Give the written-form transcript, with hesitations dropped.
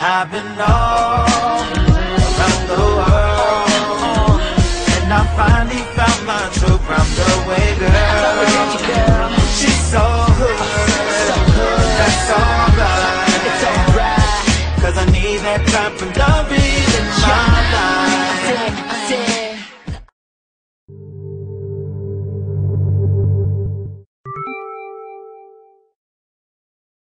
I've been all around the world, and I finally found my true, found the way, girl.